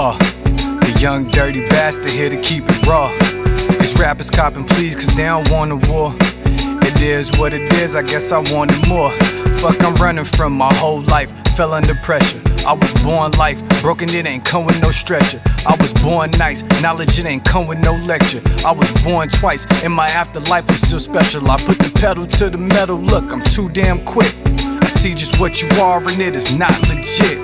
law. The young dirty bastard here to keep it raw. These rappers copping please cause they don't want a war. It is what it is, I guess I wanted more. Fuck, I'm running from my whole life. Fell under pressure, I was born life. Broken, it ain't come with no stretcher. I was born nice, knowledge it ain't come with no lecture. I was born twice, in my afterlife I'm still special. I put the pedal to the metal, look, I'm too damn quick. I see just what you are and it is not legit.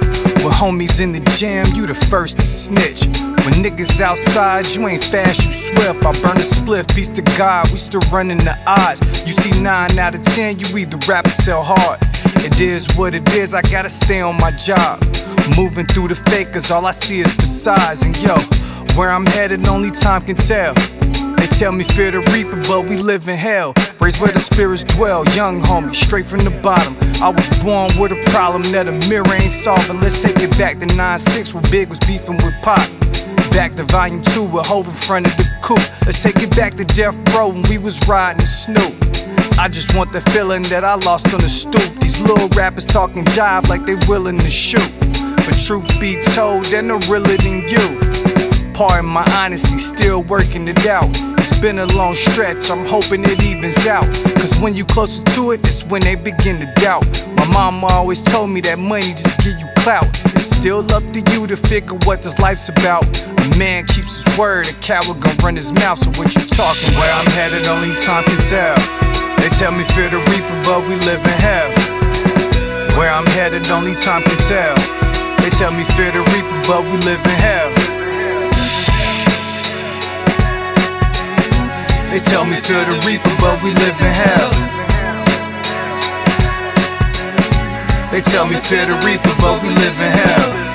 When homies in the jam, you the first to snitch. When niggas outside, you ain't fast, you swift. I burn a spliff, peace to God, we still running the odds. You see 9 out of 10, you either rap or sell hard. It is what it is, I gotta stay on my job. Moving through the fakers, all I see is facades. And yo, where I'm headed, only time can tell. They tell me fear the reaper, but we live in hell. Raised where the spirits dwell, young homie, straight from the bottom. I was born with a problem that a mirror ain't solving. Let's take it back to 9-6, where Big was beefing with Pop. Back to volume 2 with Hov in front of the coupe. Let's take it back to Death Row when we was riding Snoop. I just want the feeling that I lost on the stoop. These little rappers talking jive like they willing to shoot. But truth be told, they're no realer than you. Pardon my honesty, still working it out. It's been a long stretch, I'm hoping it evens out. Cause when you closer to it, that's when they begin to doubt. My mama always told me that money just give you clout. It's still up to you to figure what this life's about. A man keeps his word, a coward gon' run his mouth. So what you talking about? Where I'm headed, only time can tell. They tell me fear the reaper, but we live in hell. Where I'm headed, only time can tell. They tell me fear the reaper, but we live in hell. They tell me fear the reaper, but we live in hell. They tell me fear the reaper, but we live in hell.